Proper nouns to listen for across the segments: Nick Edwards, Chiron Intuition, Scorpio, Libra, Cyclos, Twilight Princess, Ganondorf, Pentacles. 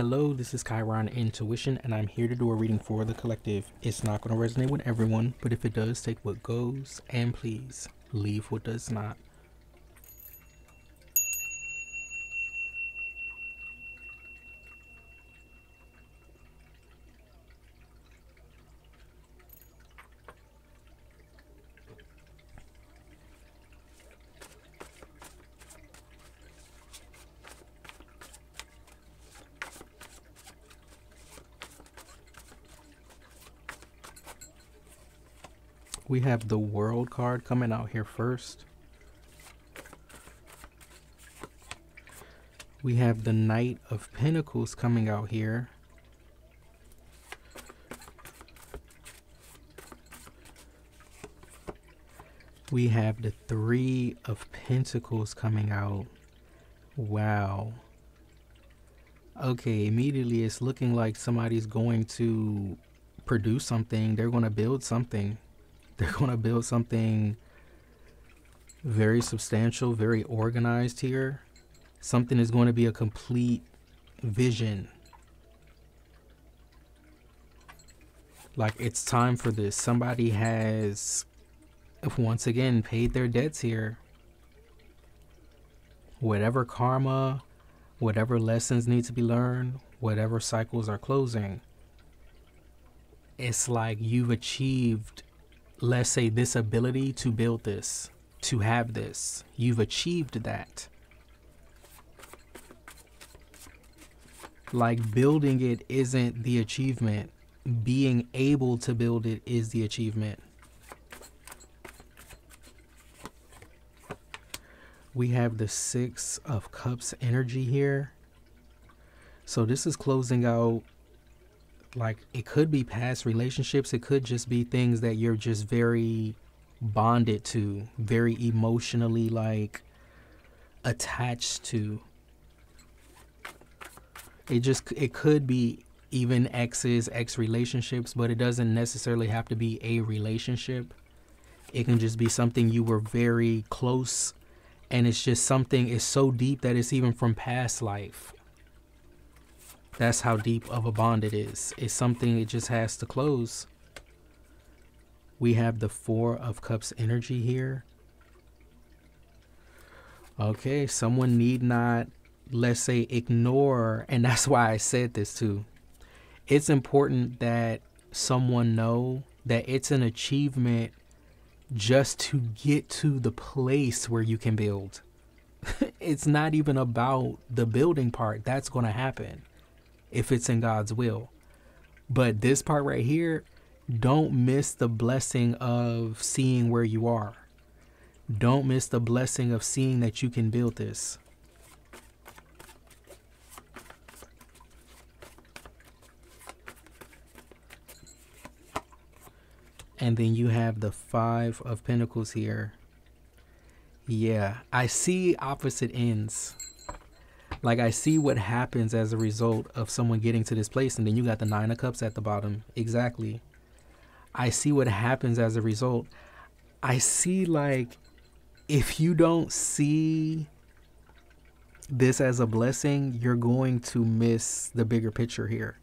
Hello, this is Chiron Intuition, and I'm here to do a reading for the collective. It's not going to resonate with everyone, but if it does, take what goes and please leave what does not. We have the World card coming out here first. We have the Knight of Pentacles coming out here. We have the Three of Pentacles coming out. Wow. Okay, immediately it's looking like somebody's going to produce something. They're going to build something. They're going to build something very substantial, very organized here. Something is going to be a complete vision. Like, it's time for this. Somebody has, once again, paid their debts here. Whatever karma, whatever lessons need to be learned, whatever cycles are closing. It's like you've achieved, let's say, this ability to build this, to have this. You've achieved that. Like, building it isn't the achievement. Being able to build it is the achievement. We have the Six of Cups energy here. So this is closing out. Like, it could be past relationships. It could just be things that you're just very bonded to, very emotionally, like, attached to. It could be even exes, ex relationships, but it doesn't necessarily have to be a relationship. It can just be something you were very close, and it's just something, it's so deep that it's even from past life. That's how deep of a bond it is. It's something it just has to close. We have the Four of Cups energy here. Okay, someone need not, let's say, ignore, and that's why I said this too. It's important that someone know that it's an achievement just to get to the place where you can build. It's not even about the building part. That's going to happen if it's in God's will. But this part right here, don't miss the blessing of seeing where you are. Don't miss the blessing of seeing that you can build this. And then you have the Five of Pentacles here. Yeah, I see opposite ends. Like, I see what happens as a result of someone getting to this place. And then you got the Nine of Cups at the bottom. Exactly. I see what happens as a result. I see, like, if you don't see this as a blessing, you're going to miss the bigger picture here.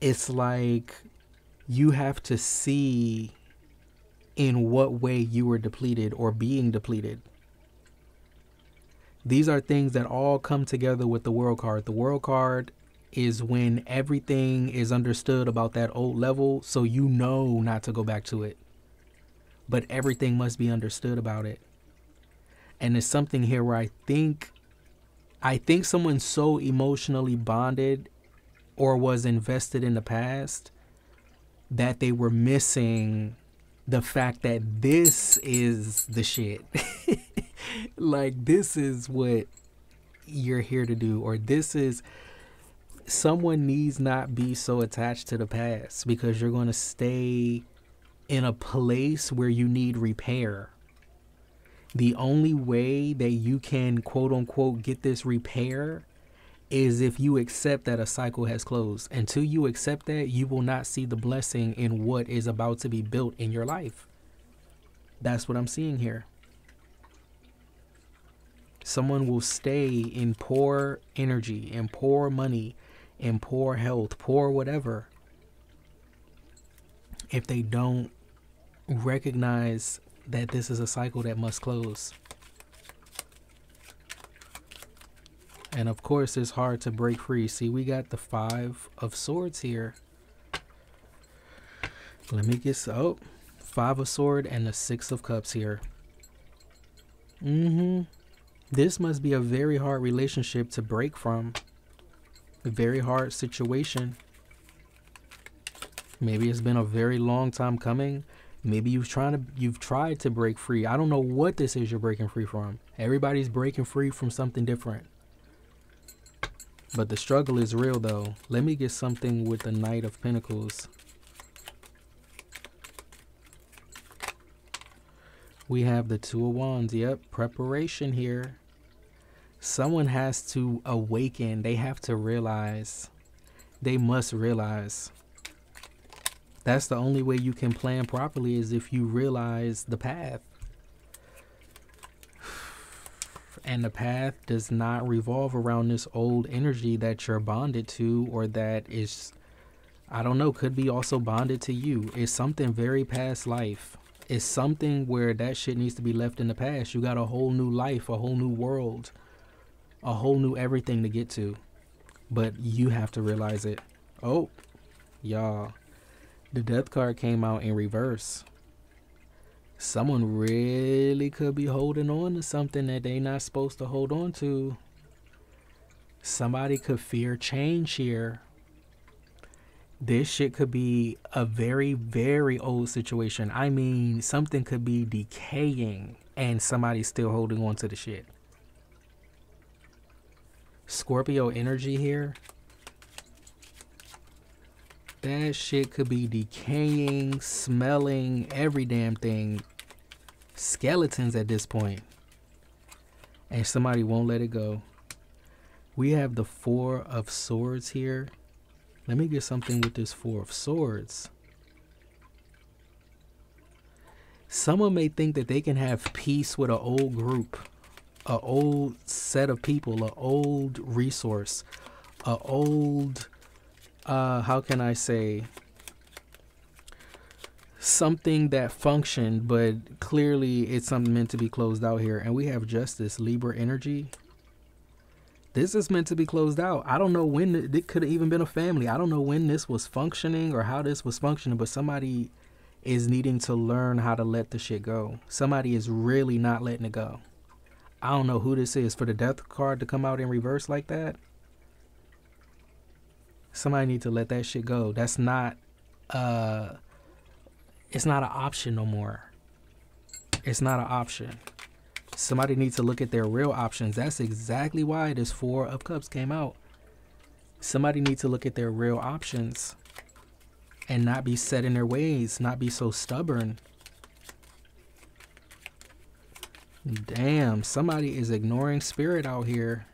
It's like you have to see in what way you were depleted or being depleted. These are things that all come together with the World card. The World card is when everything is understood about that old level, so you know not to go back to it. But everything must be understood about it. And there's something here where I think someone's so emotionally bonded or was invested in the past that they were missing the fact that this is the shit. Like, this is what you're here to do, or this is, someone needs not be so attached to the past, because you're going to stay in a place where you need repair. The only way that you can, quote unquote, get this repair is if you accept that a cycle has closed. Until you accept that, you will not see the blessing in what is about to be built in your life. That's what I'm seeing here. Someone will stay in poor energy and poor money and poor health, poor whatever, if they don't recognize that this is a cycle that must close. And of course, it's hard to break free. See, we got the 5 of Swords here. Let me get, oh, 5 of Swords and the 6 of Cups here. This must be a very hard relationship to break from. A very hard situation. Maybe it's been a very long time coming. Maybe you've tried to break free. I don't know what this is you're breaking free from. Everybody's breaking free from something different. But the struggle is real though. Let me get something with the Knight of Pentacles. We have the 2 of Wands. Yep, preparation here. Someone has to awaken. They have to realize. They must realize. That's the only way you can plan properly, is if you realize the path. And the path does not revolve around this old energy that you're bonded to, or that is, I don't know, could be also bonded to you. It's something very past life. It's something where that shit needs to be left in the past. You got a whole new life, a whole new world, a whole new everything to get to. But you have to realize it. Oh, y'all, the Death card came out in reverse. Someone really could be holding on to something that they're not supposed to hold on to. Somebody could fear change here. This shit could be a very, very old situation. I mean, something could be decaying and somebody's still holding on to the shit. Scorpio energy here. That shit could be decaying, smelling, every damn thing. Skeletons at this point, and somebody won't let it go. We have the 4 of Swords here. Let me get something with this 4 of Swords. Someone may think that they can have peace with an old group, an old set of people, an old resource, an old, how can I say, something that functioned, but clearly it's something meant to be closed out here. And we have Justice, Libra energy. This is meant to be closed out. I don't know when it could have even been a family. I don't know when this was functioning or how this was functioning, but somebody is needing to learn how to let the shit go. Somebody is really not letting it go. I don't know who this is. For the Death card to come out in reverse like that, somebody need to let that shit go. That's not, it's not an option no more. It's not an option. Somebody needs to look at their real options. That's exactly why this 4 of Cups came out. Somebody needs to look at their real options and not be set in their ways, not be so stubborn. Damn, somebody is ignoring spirit out here.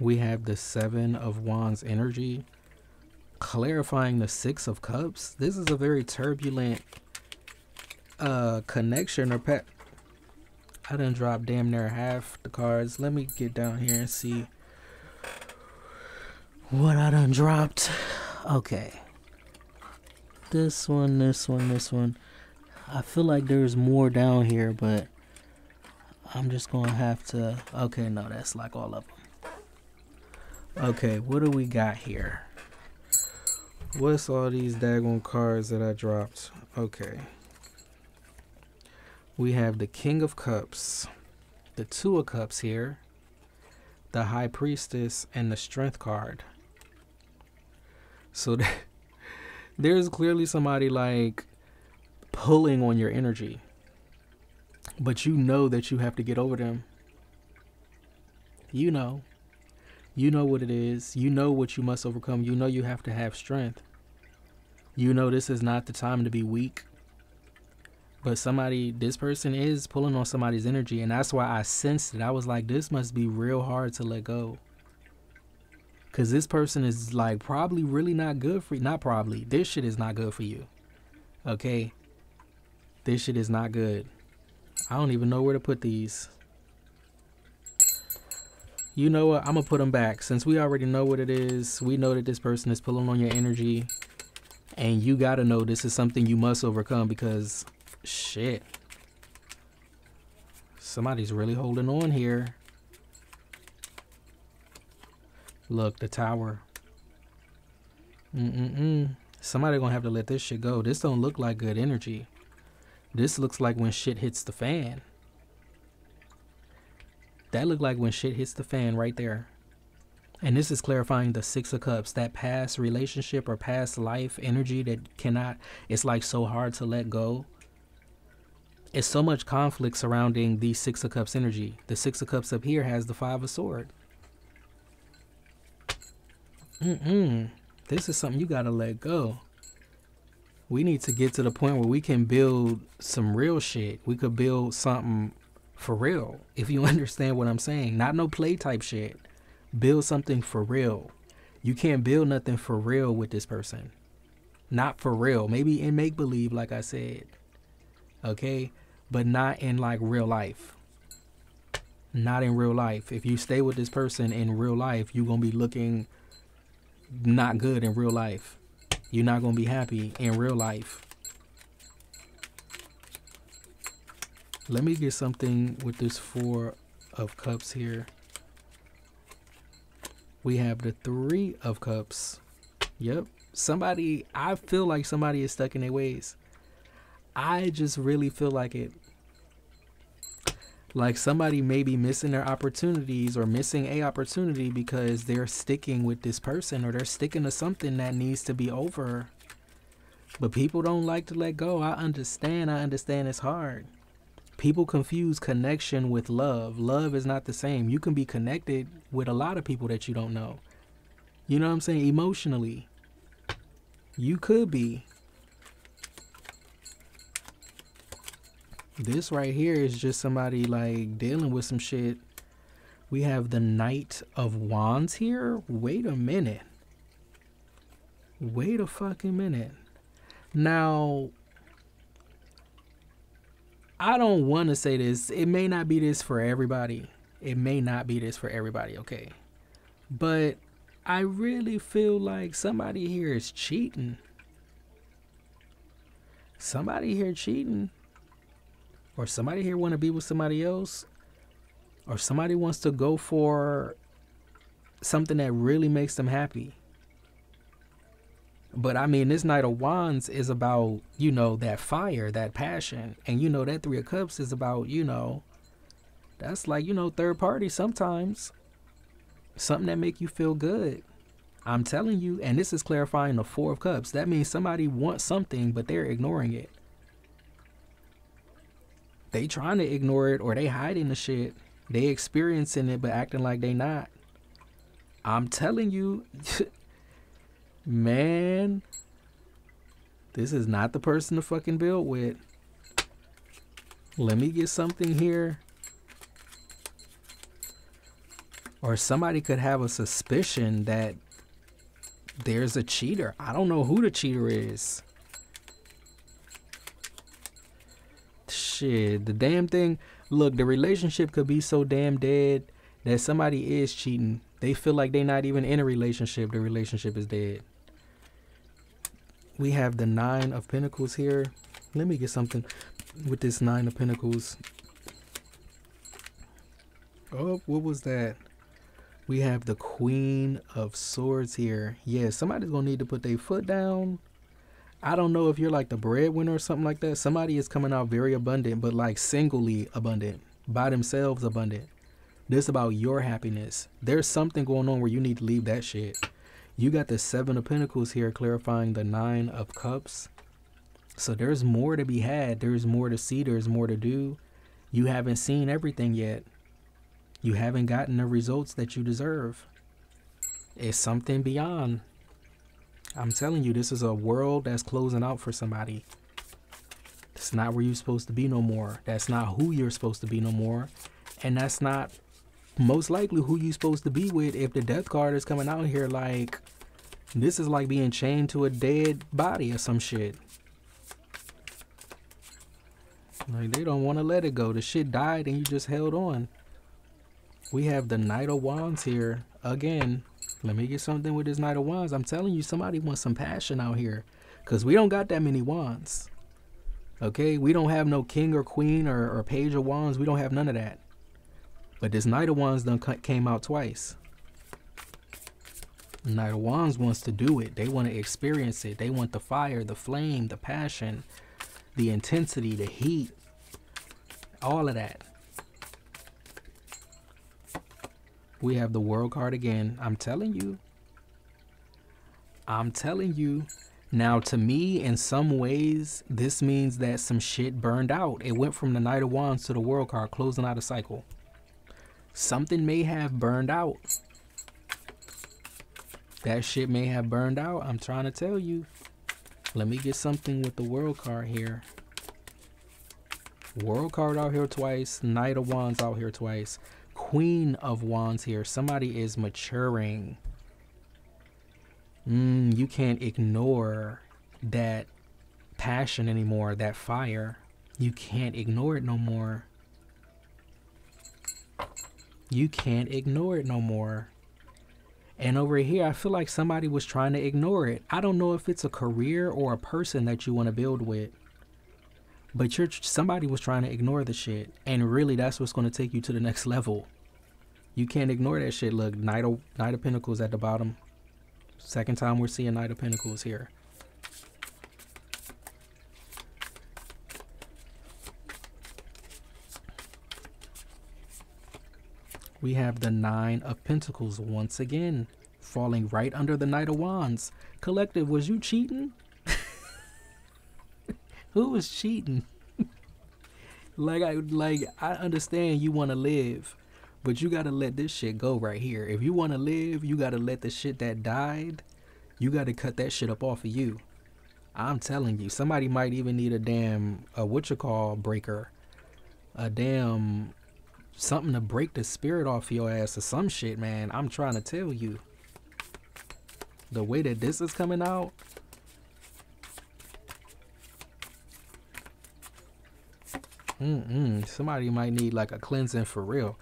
We have the 7 of Wands energy, clarifying the 6 of Cups. This is a very turbulent connection or pet. I done dropped damn near half the cards. Let me get down here and see what I done dropped. Okay. This one, this one, this one. I feel like there's more down here, but I'm just going to have to. Okay, no, that's like all of them. Okay, what do we got here? What's all these daggone cards that I dropped? Okay. We have the King of Cups, the 2 of Cups here, the High Priestess, and the Strength card. So there's clearly somebody like pulling on your energy, but you know that you have to get over them. You know. You know what it is. You know what you must overcome. You know you have to have strength. You know this is not the time to be weak. But somebody, this person is pulling on somebody's energy, and that's why I sensed it. I was like, this must be real hard to let go. Because this person is like probably really not good for you. Not probably. This shit is not good for you. Okay? This shit is not good. I don't even know where to put these. You know what? I'm gonna put them back. Since we already know what it is, we know that this person is pulling on your energy, and you gotta know this is something you must overcome, because shit, somebody's really holding on here. Look, the Tower. Somebody gonna have to let this shit go. This don't look like good energy. This looks like when shit hits the fan. That looked like when shit hits the fan right there. And this is clarifying the Six of Cups, that past relationship or past life energy that cannot, it's like so hard to let go. It's so much conflict surrounding the Six of Cups energy. The Six of Cups up here has the Five of Swords. This is something you gotta let go. We need to get to the point where we can build some real shit. We could build something for real, if you understand what I'm saying. Not no play type shit. Build something for real. You can't build nothing for real with this person. Not for real. Maybe in make-believe, like I said. Okay? But not in like real life. Not in real life. If you stay with this person in real life, you're going to be looking not good in real life. You're not going to be happy in real life. Let me get something with this Four of Cups here. We have the Three of Cups. Yep. Somebody, I feel like somebody is stuck in their ways. I just really feel like it. Like somebody may be missing their opportunities or missing an opportunity because they're sticking with this person, or they're sticking to something that needs to be over. But people don't like to let go. I understand. I understand it's hard. People confuse connection with love. Love is not the same. You can be connected with a lot of people that you don't know. You know what I'm saying? Emotionally. You could be. This right here is just somebody like dealing with some shit. We have the Knight of Wands here. Wait a minute. Wait a fucking minute. Now, I don't want to say this. It may not be this for everybody. It may not be this for everybody, okay? But I really feel like somebody here is cheating. Somebody here cheating. Or somebody here want to be with somebody else. Or somebody wants to go for something that really makes them happy. But I mean, this Knight of Wands is about, you know, that fire, that passion. And, you know, that Three of Cups is about, you know, that's like, you know, third party sometimes. Something that make you feel good. I'm telling you, and this is clarifying the Four of Cups. That means somebody wants something, but they're ignoring it. They trying to ignore it, or they hiding the shit. They experiencing it, but acting like they not. I'm telling you... Man, this is not the person to fucking build with. Let me get something here. Or somebody could have a suspicion that there's a cheater. I don't know who the cheater is. Shit, the damn thing. Look, the relationship could be so damn dead that somebody is cheating. They feel like they're not even in a relationship. The relationship is dead. We have the Nine of Pentacles here. Let me get something with this Nine of Pentacles. Oh, what was that? We have the Queen of Swords here. Yeah, somebody's going to need to put their foot down. I don't know if you're like the breadwinner or something like that. Somebody is coming out very abundant, but like singly abundant, by themselves abundant. This about your happiness. There's something going on where you need to leave that shit. You got the Seven of Pentacles here, clarifying the Nine of Cups. So there's more to be had. There's more to see. There's more to do. You haven't seen everything yet. You haven't gotten the results that you deserve. It's something beyond. I'm telling you, this is a world that's closing out for somebody. It's not where you're supposed to be no more. That's not who you're supposed to be no more. And that's not... most likely who you supposed to be with. If the Death card is coming out here, like this is like being chained to a dead body or some shit. Like, they don't want to let it go. The shit died and you just held on. We have the Knight of Wands here. Again, let me get something with this Knight of Wands. I'm telling you, somebody wants some passion out here. Because we don't got that many wands. Okay? We don't have no king or queen or page of wands. We don't have none of that. But this Knight of Wands done came out twice. Knight of Wands wants to do it. They want to experience it. They want the fire, the flame, the passion, the intensity, the heat, all of that. We have the World card again. I'm telling you. I'm telling you. Now, to me, in some ways, this means that some shit burned out. It went from the Knight of Wands to the World card, closing out a cycle. Something may have burned out. That shit may have burned out. I'm trying to tell you. Let me get something with the World card here. World card out here twice. Knight of Wands out here twice. Queen of Wands here. Somebody is maturing. You can't ignore that passion anymore, that fire. You can't ignore it no more. You can't ignore it no more. And over here, I feel like somebody was trying to ignore it. I don't know if it's a career or a person that you want to build with, but somebody was trying to ignore the shit. And really, that's what's going to take you to the next level. You can't ignore that shit. Look, Knight of Pentacles at the bottom. Second time we're seeing Knight of Pentacles here. We have the Nine of Pentacles once again, falling right under the Knight of Wands. Collective, was you cheating? Who was cheating? I understand you want to live, but you got to let this shit go right here. If you want to live, you got to let the shit that died, you got to cut that shit up off of you. I'm telling you, somebody might even need a damn, breaker. A damn... something to break the spirit off your ass or some shit, man. I'm trying to tell you. The way that this is coming out. Somebody might need like a cleansing for real.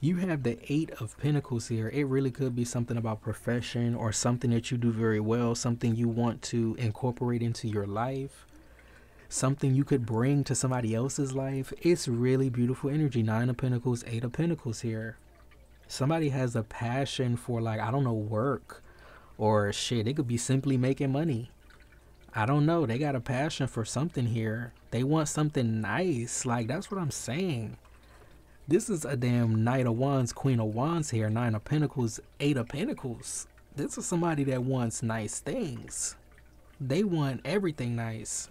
You have the Eight of Pentacles here. It really could be something about profession or something that you do very well. Something you want to incorporate into your life. Something you could bring to somebody else's life. It's really beautiful energy. Nine of Pentacles, Eight of Pentacles here. Somebody has a passion for, like, I don't know, work or shit. It could be simply making money. I don't know. They got a passion for something here. They want something nice. Like, that's what I'm saying. This is a damn Knight of Wands, Queen of Wands here. Nine of Pentacles, Eight of Pentacles. This is somebody that wants nice things. They want everything nice.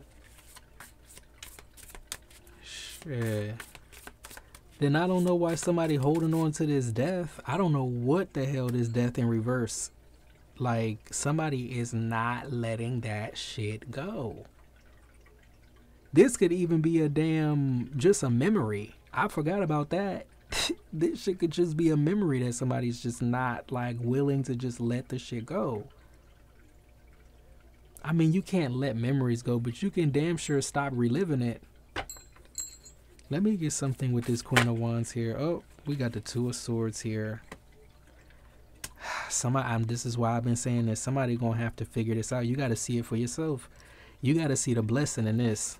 Yeah. Then I don't know why somebody holding on to this death. I don't know what the hell this death in reverse. Like, somebody is not letting that shit go. This could even be a damn, just a memory. I forgot about that. This shit could just be a memory that somebody's just not, like, willing to just let the shit go. I mean, you can't let memories go, but you can damn sure stop reliving it. Let me get something with this Queen of Wands here. Oh, we got the Two of Swords here. This is why I've been saying this. Somebody gonna have to figure this out. You got to see it for yourself. You got to see the blessing in this.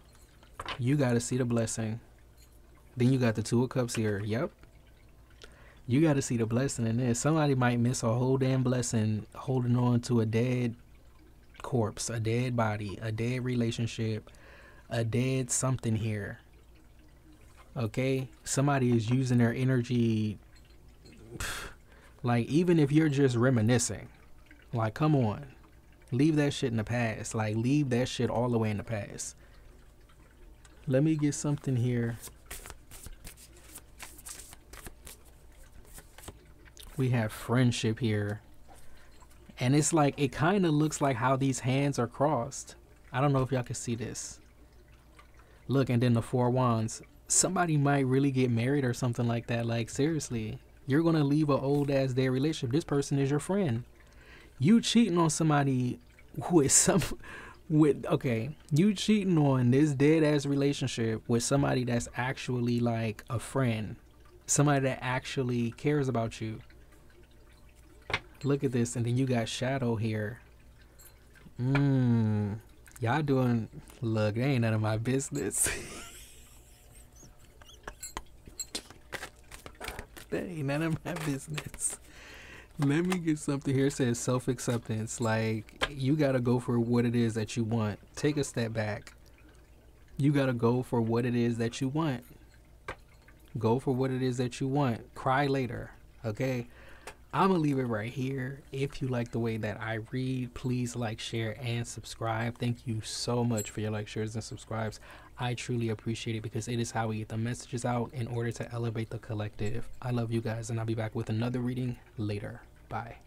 You got to see the blessing. Then you got the Two of Cups here. Yep. You got to see the blessing in this. Somebody might miss a whole damn blessing holding on to a dead corpse, a dead body, a dead relationship, a dead something here. Okay, somebody is using their energy, like, even if you're just reminiscing, like, come on, leave that shit in the past. Like, leave that shit all the way in the past. Let me get something here. We have friendship here, and it's like, it kind of looks like how these hands are crossed. I don't know if y'all can see this. Look, and then the Four of Wands. Somebody might really get married or something like that. Like, seriously, you're going to leave an old ass dead relationship. This person is your friend. You cheating on somebody who is with, okay, you cheating on this dead ass relationship with somebody that's actually like a friend, somebody that actually cares about you. Look at this, and then you got shadow here. Y'all doing, look, that ain't none of my business. That ain't none of my business. Let me get something here. It says self-acceptance. Like, you gotta go for what it is that you want. Take a step back. You gotta go for what it is that you want. Go for what it is that you want. Cry later. Okay, I'm gonna leave it right here. If you like the way that I read, please like, share, and subscribe. Thank you so much for your like, shares, and subscribes. I truly appreciate it, because it is how we get the messages out in order to elevate the collective. I love you guys, and I'll be back with another reading later. Bye.